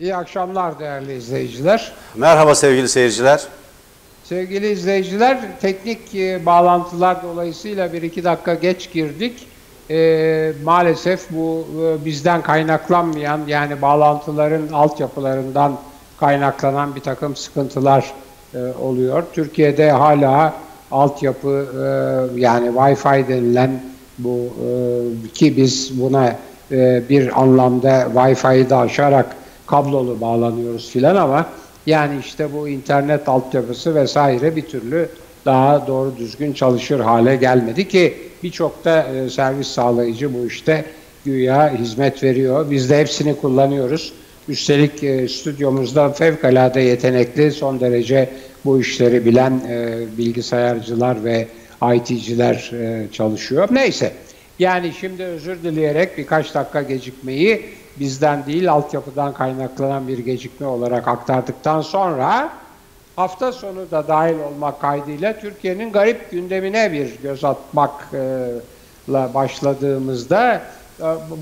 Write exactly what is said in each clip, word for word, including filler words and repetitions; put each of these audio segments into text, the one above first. İyi akşamlar değerli izleyiciler. Merhaba sevgili seyirciler. Sevgili izleyiciler, teknik bağlantılar dolayısıyla bir iki dakika geç girdik. E, maalesef bu e, bizden kaynaklanmayan, yani bağlantıların altyapılarından kaynaklanan bir takım sıkıntılar e, oluyor. Türkiye'de hala altyapı e, yani Wi-Fi denilen bu e, ki biz buna e, bir anlamda Wi-Fi'yi da aşarak kablolu bağlanıyoruz filan, ama yani işte bu internet altyapısı vesaire bir türlü daha doğru düzgün çalışır hale gelmedi ki birçok da servis sağlayıcı bu işte güya hizmet veriyor. Biz de hepsini kullanıyoruz. Üstelik stüdyomuzda fevkalade yetenekli, son derece bu işleri bilen bilgisayarcılar ve I T'ciler çalışıyor. Neyse, yani şimdi özür dileyerek birkaç dakika gecikmeyi bizden değil altyapıdan kaynaklanan bir gecikme olarak aktardıktan sonra hafta sonu da dahil olmak kaydıyla Türkiye'nin garip gündemine bir göz atmakla başladığımızda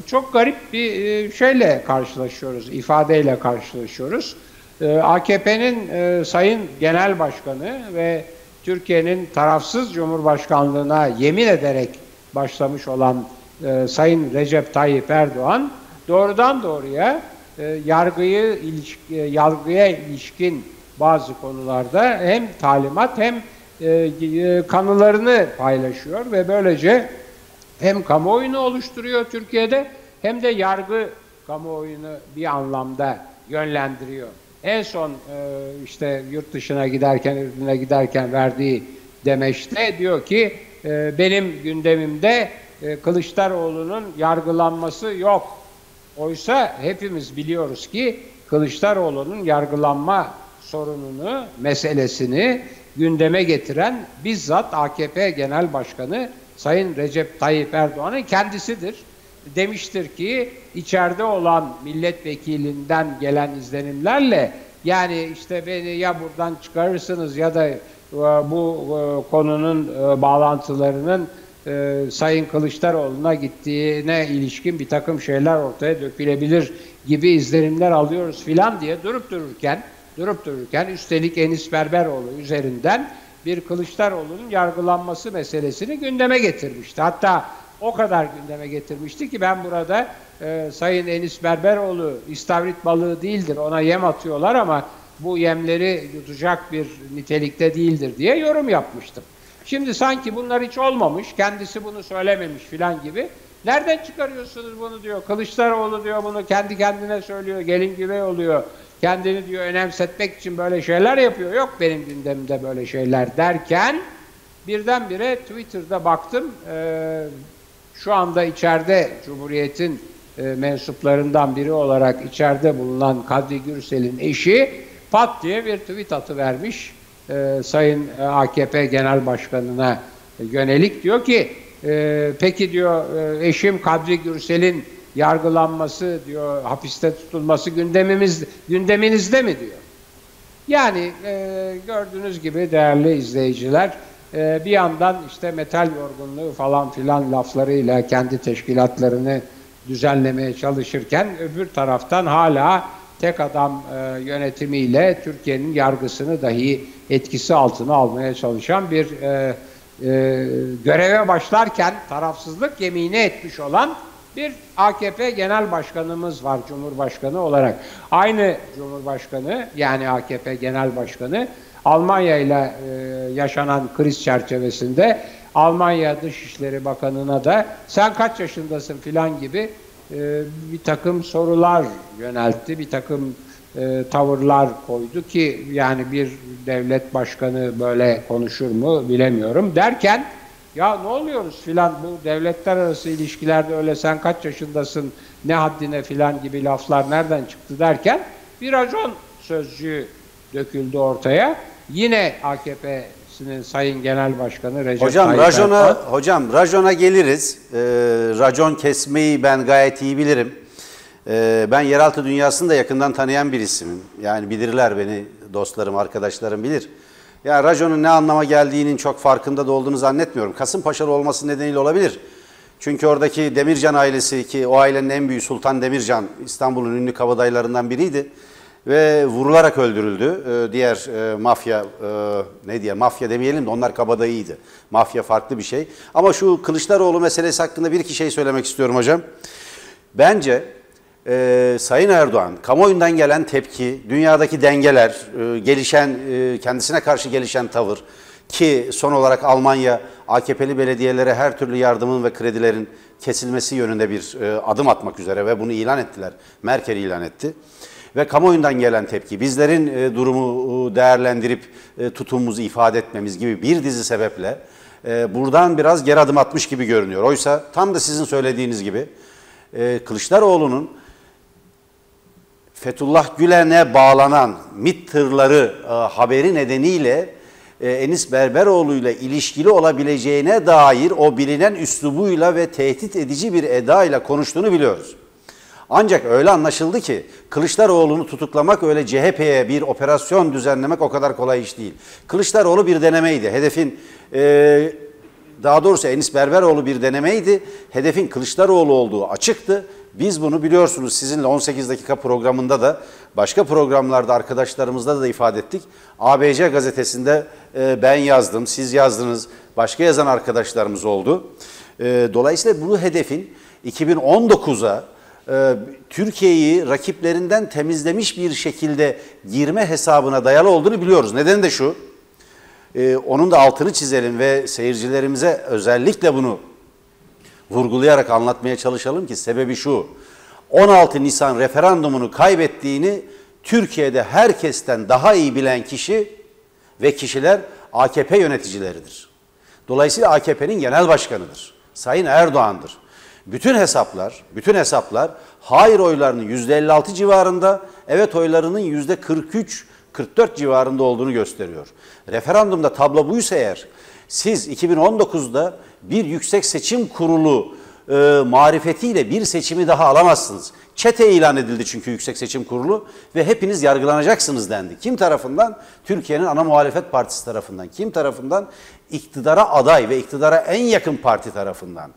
çok garip bir şeyle karşılaşıyoruz, ifadeyle karşılaşıyoruz. A K P'nin Sayın Genel Başkanı ve Türkiye'nin tarafsız Cumhurbaşkanlığına yemin ederek başlamış olan Sayın Recep Tayyip Erdoğan doğrudan doğruya yargıyı, yargıya ilişkin bazı konularda hem talimat hem kanılarını paylaşıyor ve böylece hem kamuoyunu oluşturuyor Türkiye'de hem de yargı kamuoyunu bir anlamda yönlendiriyor. En son işte yurt dışına giderken, Ürdün'e giderken verdiği demeçte diyor ki benim gündemimde Kılıçdaroğlu'nun yargılanması yok. Oysa hepimiz biliyoruz ki Kılıçdaroğlu'nun yargılanma sorununu, meselesini gündeme getiren bizzat A K P Genel Başkanı Sayın Recep Tayyip Erdoğan'ın kendisidir. Demiştir ki içeride olan milletvekilinden gelen izlenimlerle, yani işte beni ya buradan çıkarırsınız ya da bu konunun bağlantılarının Sayın Kılıçdaroğlu'na gittiğine ilişkin bir takım şeyler ortaya dökülebilir gibi izlenimler alıyoruz filan diye durup dururken durup dururken üstelik Enis Berberoğlu üzerinden bir Kılıçdaroğlu'nun yargılanması meselesini gündeme getirmişti. Hatta o kadar gündeme getirmişti ki ben burada e, Sayın Enis Berberoğlu istavrit balığı değildir, ona yem atıyorlar ama bu yemleri yutacak bir nitelikte değildir diye yorum yapmıştım. Şimdi sanki bunlar hiç olmamış, kendisi bunu söylememiş filan gibi. Nereden çıkarıyorsunuz bunu diyor, Kılıçdaroğlu diyor bunu kendi kendine söylüyor, gelin güvey oluyor. Kendini diyor önemsetmek için böyle şeyler yapıyor. Yok benim gündemimde böyle şeyler derken birdenbire Twitter'da baktım. E, şu anda içeride Cumhuriyet'in e, mensuplarından biri olarak içeride bulunan Kadri Gürsel'in eşi pat diye bir tweet atıvermiş. E, Sayın A K P Genel Başkanı'na yönelik diyor ki e, peki diyor eşim Kadri Gürsel'in yargılanması diyor, hapiste tutulması gündemimiz gündeminizde mi diyor. Yani e, gördüğünüz gibi değerli izleyiciler e, bir yandan işte metal yorgunluğu falan filan laflarıyla kendi teşkilatlarını düzenlemeye çalışırken öbür taraftan hala tek adam e, yönetimiyle Türkiye'nin yargısını dahi etkisi altına almaya çalışan bir e, e, göreve başlarken tarafsızlık yemini etmiş olan bir A K P Genel Başkanımız var Cumhurbaşkanı olarak. Aynı Cumhurbaşkanı, yani A K P Genel Başkanı Almanya ile yaşanan kriz çerçevesinde Almanya Dışişleri Bakanı'na da sen kaç yaşındasın filan gibi e, bir takım sorular yöneltti, bir takım e, tavırlar koydu ki yani bir devlet başkanı böyle konuşur mu bilemiyorum derken ya ne oluyoruz filan, bu devletler arası ilişkilerde öyle sen kaç yaşındasın, ne haddine filan gibi laflar nereden çıktı derken bir racon sözcüğü döküldü ortaya. Yine A K P'sinin Sayın Genel Başkanı Recep hocam, Tayyip racona, Erdoğan. Hocam racona geliriz. Ee, racon kesmeyi ben gayet iyi bilirim. Ee, ben yeraltı dünyasını da yakından tanıyan birisiyim. Yani bilirler beni, dostlarım, arkadaşlarım bilir. Yani raconun ne anlama geldiğinin çok farkında da olduğunu zannetmiyorum. Kasımpaşalı olması nedeniyle olabilir. Çünkü oradaki Demircan ailesi, ki o ailenin en büyüğü Sultan Demircan, İstanbul'un ünlü kabadayılarından biriydi ve vurularak öldürüldü. Ee, diğer e, mafya, e, ne diye mafya demeyelim de onlar kabadayıydı. Mafya farklı bir şey. Ama şu Kılıçdaroğlu meselesi hakkında bir iki şey söylemek istiyorum hocam. Bence e, Sayın Erdoğan, kamuoyundan gelen tepki, dünyadaki dengeler, e, gelişen e, kendisine karşı gelişen tavır, ki son olarak Almanya A K P'li belediyelere her türlü yardımın ve kredilerin kesilmesi yönünde bir e, adım atmak üzere ve bunu ilan ettiler. Merkel ilan etti. Ve kamuoyundan gelen tepki, bizlerin e, durumu değerlendirip e, tutumumuzu ifade etmemiz gibi bir dizi sebeple e, buradan biraz geri adım atmış gibi görünüyor. Oysa tam da sizin söylediğiniz gibi e, Kılıçdaroğlu'nun Fethullah Gülen'e bağlanan MİT tırları e, haberi nedeniyle e, Enis Berberoğlu ile ilişkili olabileceğine dair o bilinen üslubuyla ve tehdit edici bir edayla konuştuğunu biliyoruz. Ancak öyle anlaşıldı ki Kılıçdaroğlu'nu tutuklamak, öyle C H P'ye bir operasyon düzenlemek o kadar kolay iş değil. Kılıçdaroğlu bir denemeydi. Hedefin, e, daha doğrusu Enis Berberoğlu bir denemeydi. Hedefin Kılıçdaroğlu olduğu açıktı. Biz bunu biliyorsunuz, sizinle on sekiz dakika programında da, başka programlarda arkadaşlarımızla da ifade ettik. A B C gazetesinde e, ben yazdım, siz yazdınız, başka yazan arkadaşlarımız oldu. E, dolayısıyla bu hedefin iki bin on dokuza, Türkiye'yi rakiplerinden temizlemiş bir şekilde girme hesabına dayalı olduğunu biliyoruz. Nedeni de şu, onun da altını çizelim ve seyircilerimize özellikle bunu vurgulayarak anlatmaya çalışalım ki sebebi şu, on altı Nisan referandumunu kaybettiğini Türkiye'de herkesten daha iyi bilen kişi ve kişiler A K P yöneticileridir. Dolayısıyla A K P'nin genel başkanıdır, Sayın Erdoğan'dır. Bütün hesaplar, bütün hesaplar hayır oylarının yüzde elli altı civarında, evet oylarının yüzde kırk üç kırk dört civarında olduğunu gösteriyor. Referandumda tablo buysa eğer, siz iki bin on dokuzda bir Yüksek Seçim Kurulu e, marifetiyle bir seçimi daha alamazsınız. Çete ilan edildi çünkü Yüksek Seçim Kurulu ve hepiniz yargılanacaksınız dendi. Kim tarafından? Türkiye'nin ana muhalefet partisi tarafından. Kim tarafından? İktidara aday ve iktidara en yakın parti tarafından.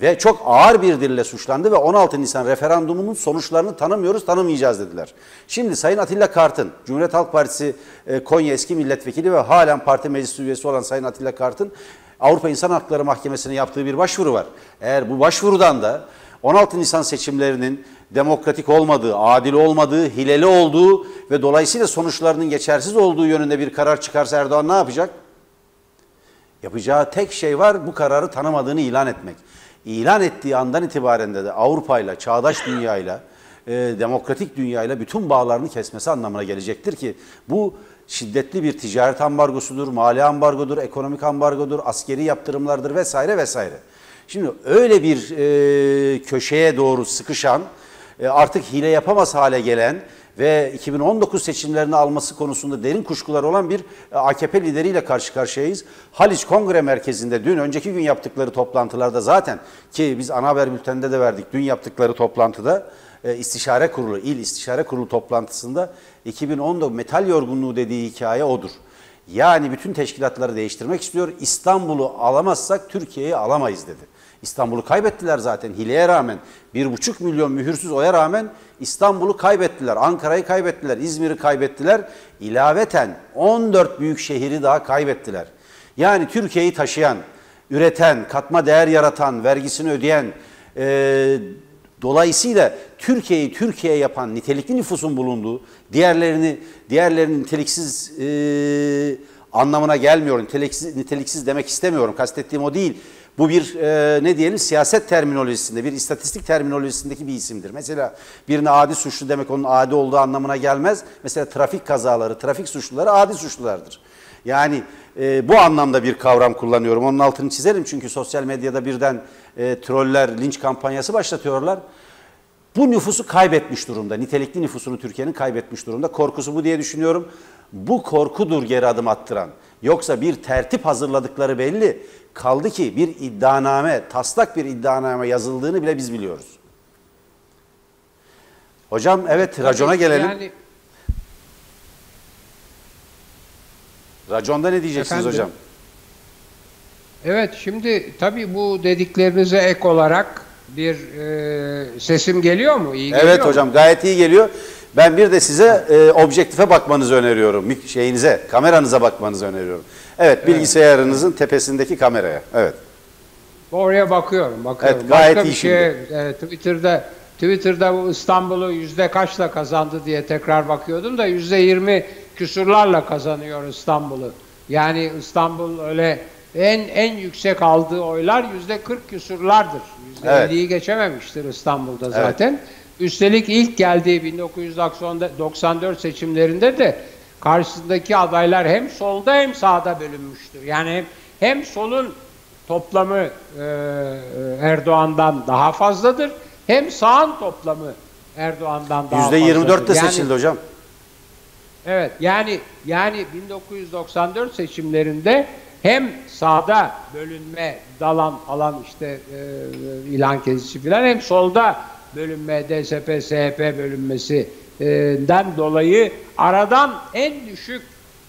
Ve çok ağır bir dille suçlandı ve on altı Nisan referandumunun sonuçlarını tanımıyoruz, tanımayacağız dediler. Şimdi Sayın Atilla Kartın, Cumhuriyet Halk Partisi Konya eski milletvekili ve halen parti meclis üyesi olan Sayın Atilla Kartın, Avrupa İnsan Hakları Mahkemesi'ne yaptığı bir başvuru var. Eğer bu başvurudan da on altı Nisan seçimlerinin demokratik olmadığı, adil olmadığı, hileli olduğu ve dolayısıyla sonuçlarının geçersiz olduğu yönünde bir karar çıkarsa Erdoğan ne yapacak? Yapacağı tek şey var, bu kararı tanımadığını ilan etmek. İlan ettiği andan itibaren de Avrupa'yla, çağdaş dünyayla, e, demokratik dünyayla bütün bağlarını kesmesi anlamına gelecektir ki bu şiddetli bir ticaret ambargosudur, mali ambargodur, ekonomik ambargodur, askeri yaptırımlardır vesaire vesaire. Şimdi öyle bir e, köşeye doğru sıkışan, e, artık hile yapamaz hale gelen ve iki bin on dokuz seçimlerini alması konusunda derin kuşkular olan bir A K P lideriyle karşı karşıyayız. Haliç Kongre Merkezi'nde dün, önceki gün yaptıkları toplantılarda zaten, ki biz ana haber bülteninde de verdik, dün yaptıkları toplantıda istişare kurulu, il istişare kurulu toplantısında iki bin on dokuz metal yorgunluğu dediği hikaye odur. Yani bütün teşkilatları değiştirmek istiyor. İstanbul'u alamazsak Türkiye'yi alamayız dedi. İstanbul'u kaybettiler zaten, hileye rağmen, bir buçuk milyon mühürsüz oya rağmen İstanbul'u kaybettiler, Ankara'yı kaybettiler, İzmir'i kaybettiler. İlaveten on dört büyük şehri daha kaybettiler. Yani Türkiye'yi taşıyan, üreten, katma değer yaratan, vergisini ödeyen, e, dolayısıyla Türkiye'yi Türkiye yapan nitelikli nüfusun bulunduğu, diğerlerini diğerlerini niteliksiz e, anlamına gelmiyor. Niteliksiz, niteliksiz demek istemiyorum, kastettiğim o değil. Bu bir e, ne diyelim, siyaset terminolojisinde, bir istatistik terminolojisindeki bir isimdir. Mesela birine adi suçlu demek onun adi olduğu anlamına gelmez. Mesela trafik kazaları, trafik suçluları adi suçlulardır. Yani e, bu anlamda bir kavram kullanıyorum. Onun altını çizelim çünkü sosyal medyada birden e, troller linç kampanyası başlatıyorlar. Bu nüfusu kaybetmiş durumda, nitelikli nüfusunu Türkiye'nin kaybetmiş durumda. Korkusu bu diye düşünüyorum. Bu korkudur geri adım attıran. Yoksa bir tertip hazırladıkları belli. Kaldı ki bir iddianame, taslak bir iddianame yazıldığını bile biz biliyoruz. Hocam evet, racona gelelim. Yani... Raconda ne diyeceksiniz Efendim? hocam? Evet, şimdi tabii bu dediklerinize ek olarak bir e, sesim geliyor mu? İyi geliyor evet hocam mu? Gayet iyi geliyor. Ben bir de size e, objektife bakmanızı öneriyorum. Şeyinize, kameranıza bakmanızı öneriyorum. Evet, bilgisayarınızın evet. tepesindeki kameraya. Evet. Oraya bakıyorum. bakıyorum. Evet, gayet Başka iyi şey, şimdi. E, Twitter'da, Twitter'da bu İstanbul'u yüzde kaçla kazandı diye tekrar bakıyordum da yüzde yirmi küsurlarla kazanıyor İstanbul'u. Yani İstanbul öyle en en yüksek aldığı oylar yüzde kırk küsurlardır. Yüzde evet. elliyi geçememiştir İstanbul'da zaten. Evet. Üstelik ilk geldiği bin dokuz yüz doksan dört seçimlerinde de karşısındaki adaylar hem solda hem sağda bölünmüştür. Yani hem solun toplamı e, Erdoğan'dan daha fazladır, hem sağın toplamı Erdoğan'dan daha fazladır. yüzde yirmi dörtte yani, seçildi hocam. Evet, yani yani bin dokuz yüz doksan dört seçimlerinde hem sağda bölünme, dalan falan işte e, İlhan Kesici filan, hem solda bölünme, D S P, S H P bölünmesinden dolayı aradan en düşük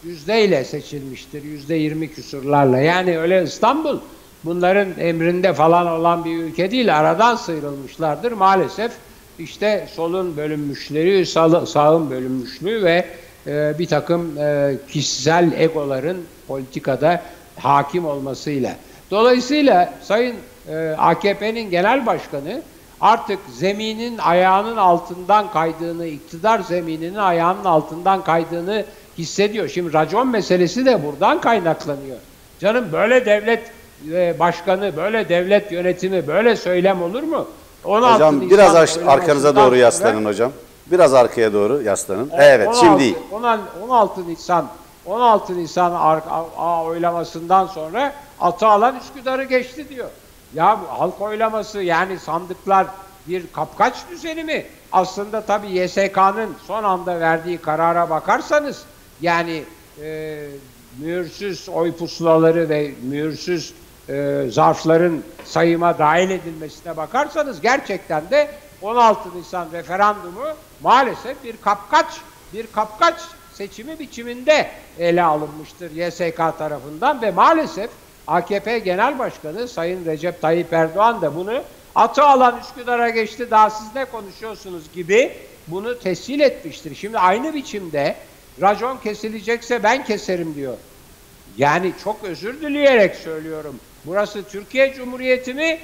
yüzdeyle seçilmiştir. Yüzde yirmi küsurlarla. Yani öyle İstanbul bunların emrinde falan olan bir ülke değil. Aradan sıyrılmışlardır. Maalesef işte solun bölünmüşleri, sağın bölünmüşlüğü ve bir takım kişisel egoların politikada hakim olmasıyla. Dolayısıyla Sayın A K P'nin genel başkanı artık zeminin ayağının altından kaydığını, iktidar zemininin ayağının altından kaydığını hissediyor. Şimdi racon meselesi de buradan kaynaklanıyor. Canım, böyle devlet başkanı, böyle devlet yönetimi, böyle söylem olur mu? Hocam biraz aş, arkanıza doğru yaslanın sonra, hocam. Biraz arkaya doğru yaslanın. On, evet on altı, şimdi. on altı Nisan on altı Nisan A, A oylamasından sonra Atalan Üsküdar'ı geçti diyor. Ya bu halk oylaması, yani sandıklar bir kapkaç düzeni mi? Aslında tabii Y S K'nın son anda verdiği karara bakarsanız, yani e, mühürsüz oy pusulaları ve mühürsüz e, zarfların sayıma dahil edilmesine bakarsanız, gerçekten de on altı Nisan referandumu maalesef bir kapkaç, bir kapkaç seçimi biçiminde ele alınmıştır Y S K tarafından ve maalesef A K P Genel Başkanı Sayın Recep Tayyip Erdoğan da bunu atı alan Üsküdar'a geçti, daha siz ne konuşuyorsunuz gibi bunu tescil etmiştir. Şimdi aynı biçimde racon kesilecekse ben keserim diyor. Yani çok özür dileyerek söylüyorum. Burası Türkiye Cumhuriyeti mi,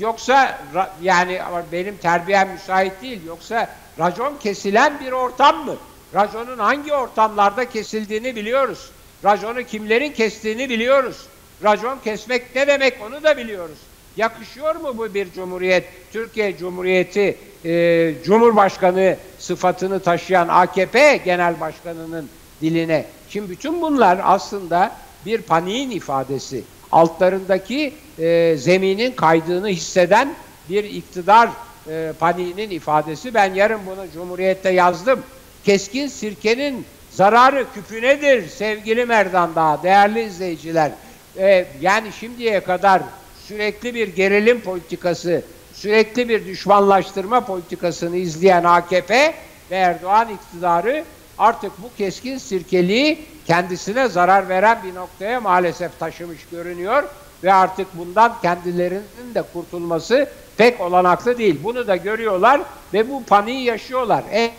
yoksa yani benim terbiyem müsait değil, yoksa racon kesilen bir ortam mı? Raconun hangi ortamlarda kesildiğini biliyoruz. Raconu kimlerin kestiğini biliyoruz. Racon kesmek ne demek onu da biliyoruz. Yakışıyor mu bu bir cumhuriyet? Türkiye Cumhuriyeti e, Cumhurbaşkanı sıfatını taşıyan A K P Genel Başkanı'nın diline. Şimdi bütün bunlar aslında bir paniğin ifadesi. Altlarındaki e, zeminin kaydığını hisseden bir iktidar e, paniğinin ifadesi. Ben yarın bunu Cumhuriyet'te yazdım. Keskin sirkenin zararı küpünedir sevgili Merdan Dağ, değerli izleyiciler. Ee, yani şimdiye kadar sürekli bir gerilim politikası, sürekli bir düşmanlaştırma politikasını izleyen A K P ve Erdoğan iktidarı artık bu keskin sirkeliği kendisine zarar veren bir noktaya maalesef taşımış görünüyor ve artık bundan kendilerinin de kurtulması pek olanaklı değil. Bunu da görüyorlar ve bu paniği yaşıyorlar. En,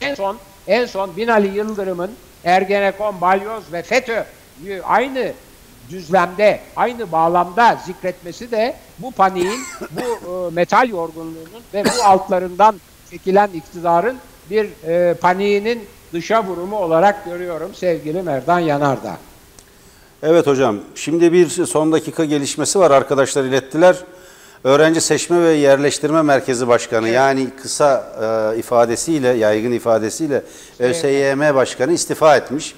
en son en son Binali Yıldırım'ın Ergenekon, Balyoz ve FETÖ aynı düzlemde, aynı bağlamda zikretmesi de bu paniğin, bu e, metal yorgunluğunun ve bu altlarından çekilen iktidarın bir e, paniğinin dışa vurumu olarak görüyorum sevgili Merdan Yanardağ. Evet hocam, şimdi bir son dakika gelişmesi var, arkadaşlar ilettiler. Öğrenci Seçme ve Yerleştirme Merkezi Başkanı, evet, yani kısa e, ifadesiyle, yaygın ifadesiyle Ö S Y M Başkanı istifa etmiş.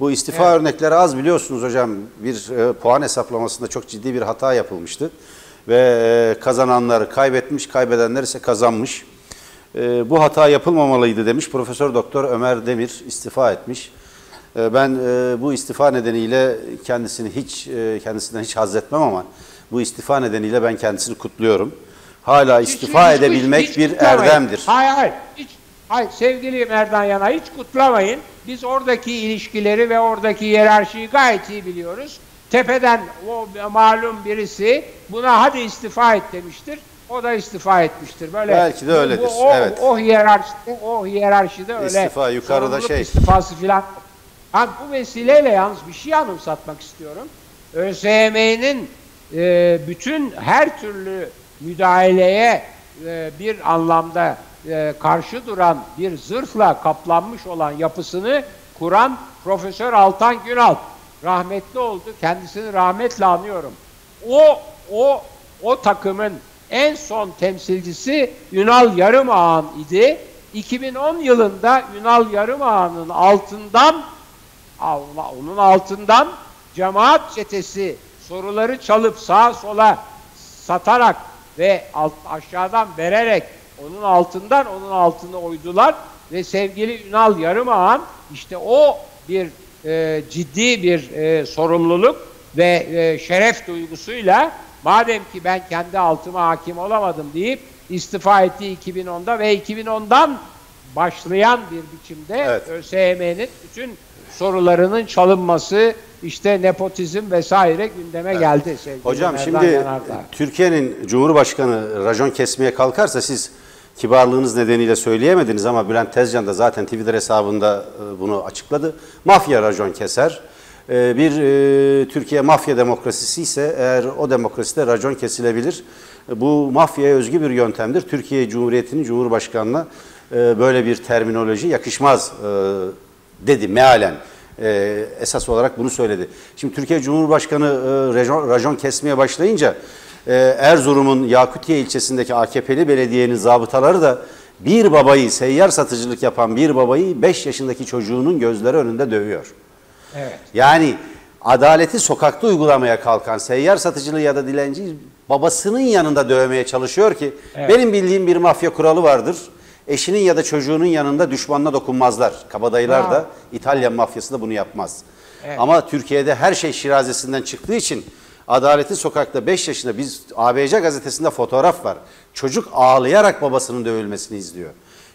Bu istifa evet. örnekleri az, biliyorsunuz hocam. Bir e, puan hesaplamasında çok ciddi bir hata yapılmıştı. Ve e, kazananları kaybetmiş, kaybedenler ise kazanmış. E, bu hata yapılmamalıydı demiş. Profesör Doktor Ömer Demir istifa etmiş. E, ben e, bu istifa nedeniyle kendisini hiç, e, kendisinden hiç haz etmem ama bu istifa nedeniyle ben kendisini kutluyorum. Hala istifa hiç, edebilmek hiç, hiç, bir erdemdir. Hayır, hayır. Hiç. Hayır, sevgili Merdan Yana, hiç kutlamayın. Biz oradaki ilişkileri ve oradaki hiyerarşiyi gayet iyi biliyoruz. Tepeden o malum birisi buna hadi istifa et demiştir. O da istifa etmiştir. Böyle belki de öyledir. Bu, o, evet. O hiyerarşide, o hiyerarşide öyle. İstifa yukarıda şey. İstifası filan. Yani bu vesileyle yalnız bir şey anımsatmak istiyorum. ÖSYM'nin e, bütün her türlü müdahaleye e, bir anlamda e, karşı duran bir zırhla kaplanmış olan yapısını kuran Profesör Altan Günal rahmetli oldu. Kendisini rahmetle anıyorum. O o o takımın en son temsilcisi Ünal Yarımağan idi. iki bin on yılında Ünal Yarımağan'ın altından Allah, onun altından cemaat çetesi soruları çalıp sağa sola satarak ve alt, aşağıdan vererek onun altından onun altını oydular ve sevgili Ünal Yarımağan işte o bir e, ciddi bir e, sorumluluk ve e, şeref duygusuyla madem ki ben kendi altıma hakim olamadım deyip istifa ettiği iki bin onda ve iki bin ondan başlayan bir biçimde evet. ÖSYM'nin bütün sorularının çalınması, işte nepotizm vesaire gündeme evet. geldi. Hocam Merdan şimdi Türkiye'nin Cumhurbaşkanı racon kesmeye kalkarsa siz kibarlığınız nedeniyle söyleyemediniz ama Bülent Tezcan da zaten Twitter hesabında bunu açıkladı. Mafya racon keser. Bir Türkiye mafya demokrasisi ise eğer o demokraside racon kesilebilir. Bu mafyaya özgü bir yöntemdir. Türkiye Cumhuriyeti'nin Cumhurbaşkanı'na böyle bir terminoloji yakışmaz dedi mealen. Esas olarak bunu söyledi. Şimdi Türkiye Cumhurbaşkanı racon kesmeye başlayınca Erzurum'un Yakutiye ilçesindeki A K P'li belediyenin zabıtaları da bir babayı, seyyar satıcılık yapan bir babayı beş yaşındaki çocuğunun gözleri önünde dövüyor. Evet. Yani adaleti sokakta uygulamaya kalkan seyyar satıcılığı ya da dilenci babasının yanında dövmeye çalışıyor ki evet. benim bildiğim bir mafya kuralı vardır. Eşinin ya da çocuğunun yanında düşmanına dokunmazlar. Kabadayılar ya. da İtalyan mafyası da bunu yapmaz. Evet. Ama Türkiye'de her şey şirazesinden çıktığı için adaleti sokakta beş yaşında biz A B C gazetesinde fotoğraf var. Çocuk ağlayarak babasının dövülmesini izliyor.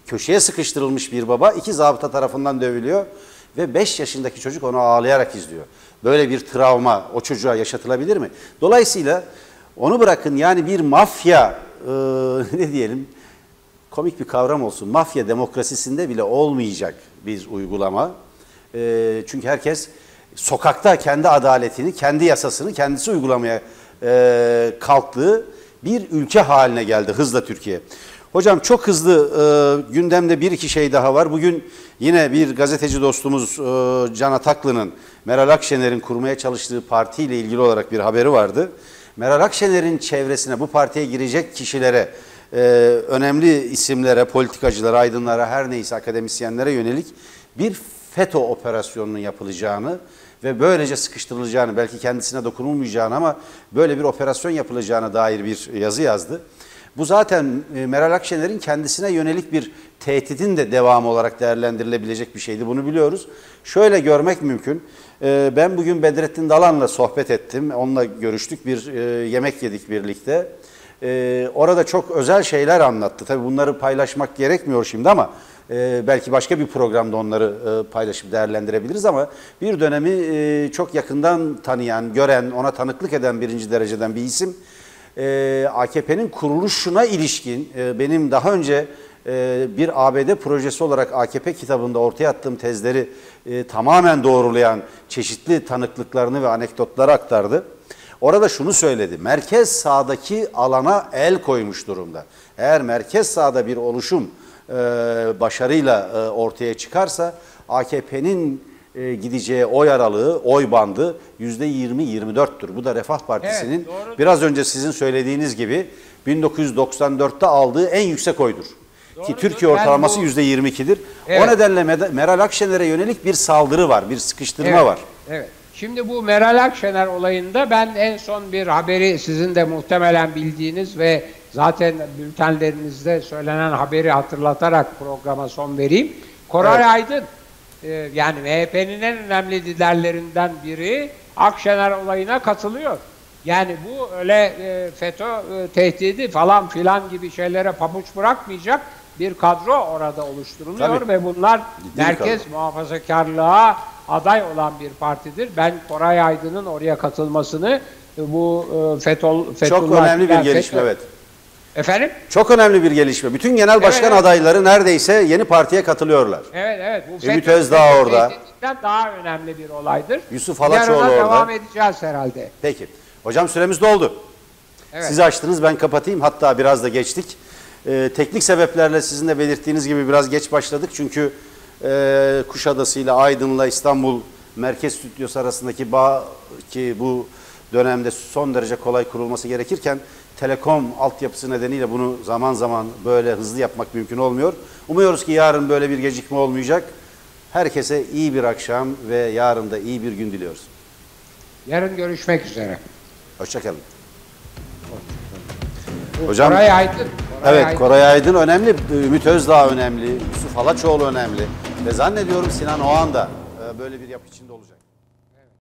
Köşeye sıkıştırılmış bir baba iki zabıta tarafından dövülüyor. Ve beş yaşındaki çocuk onu ağlayarak izliyor. Böyle bir travma o çocuğa yaşatılabilir mi? Dolayısıyla onu bırakın yani bir mafya e, ne diyelim komik bir kavram olsun. Mafya demokrasisinde bile olmayacak bir uygulama. E, çünkü herkes sokakta kendi adaletini, kendi yasasını kendisi uygulamaya e, kalktığı bir ülke haline geldi hızla Türkiye. Hocam çok hızlı e, gündemde bir iki şey daha var. Bugün yine bir gazeteci dostumuz e, Can Ataklı'nın Meral Akşener'in kurmaya çalıştığı partiyle ilgili olarak bir haberi vardı. Meral Akşener'in çevresine bu partiye girecek kişilere, e, önemli isimlere, politikacılara, aydınlara her neyse akademisyenlere yönelik bir FETÖ operasyonunun yapılacağını ve böylece sıkıştırılacağını belki kendisine dokunulmayacağını ama böyle bir operasyon yapılacağına dair bir yazı yazdı. Bu zaten Meral Akşener'in kendisine yönelik bir tehditin de devamı olarak değerlendirilebilecek bir şeydi. Bunu biliyoruz. Şöyle görmek mümkün. Ben bugün Bedrettin Dalan'la sohbet ettim. Onunla görüştük. Bir yemek yedik birlikte. Orada çok özel şeyler anlattı. Tabii bunları paylaşmak gerekmiyor şimdi ama belki başka bir programda onları paylaşıp değerlendirebiliriz ama bir dönemi çok yakından tanıyan, gören, ona tanıklık eden birinci dereceden bir isim. Ee, A K P'nin kuruluşuna ilişkin e, benim daha önce e, bir A B D projesi olarak A K P kitabında ortaya attığım tezleri e, tamamen doğrulayan çeşitli tanıklıklarını ve anekdotları aktardı. Orada şunu söyledi, merkez sağdaki alana el koymuş durumda. Eğer merkez sağda bir oluşum e, başarıyla e, ortaya çıkarsa A K P'nin gideceği oy aralığı, oy bandı yüzde yirmi yirmi dörttür. Bu da Refah Partisi'nin evet, biraz önce sizin söylediğiniz gibi bin dokuz yüz doksan dörtte aldığı en yüksek oydur. Doğru, ki Türkiye doğru. ortalaması bu... yüzde yirmi ikidir. Evet. O nedenle Meral Akşener'e yönelik bir saldırı var, bir sıkıştırma evet, var. Evet. Şimdi bu Meral Akşener olayında ben en son bir haberi sizin de muhtemelen bildiğiniz ve zaten bültenlerinizde söylenen haberi hatırlatarak programa son vereyim. Koray evet. Aydın. Yani M H P'nin en önemli liderlerinden biri Akşener olayına katılıyor. Yani bu öyle FETÖ tehdidi falan filan gibi şeylere pabuç bırakmayacak bir kadro orada oluşturuluyor. Tabii. Ve bunlar merkez muhafazakarlığa aday olan bir partidir. Ben Koray Aydın'ın oraya katılmasını bu FETÖ, FETÖ çok önemli bir gelişme, FETÖ. Evet. Efendim? Çok önemli bir gelişme. Bütün genel başkan evet, adayları evet, neredeyse yeni partiye katılıyorlar. Evet evet. Bu Ümit Özdağ orada. Daha önemli bir olaydır. Yusuf Halaçoğlu orada. Devam edeceğiz herhalde. Peki. Hocam süremiz doldu. Evet. Siz açtınız, ben kapatayım. Hatta biraz da geçtik. Ee, teknik sebeplerle sizin de belirttiğiniz gibi biraz geç başladık. Çünkü e, Kuşadası ile Aydın'la İstanbul Merkez Stüdyosu arasındaki bağ ki bu dönemde son derece kolay kurulması gerekirken telekom altyapısı nedeniyle bunu zaman zaman böyle hızlı yapmak mümkün olmuyor. Umuyoruz ki yarın böyle bir gecikme olmayacak. Herkese iyi bir akşam ve yarın da iyi bir gün diliyoruz. Yarın görüşmek üzere. Hoşçakalın. Hocam, Koray Aydın. Koray evet, Aydın. Koray Aydın önemli, Ümit Özdağ önemli, Yusuf Halaçoğlu önemli ve zannediyorum Sinan Oğan da böyle bir yapı içinde olacak.